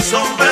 Sombrero.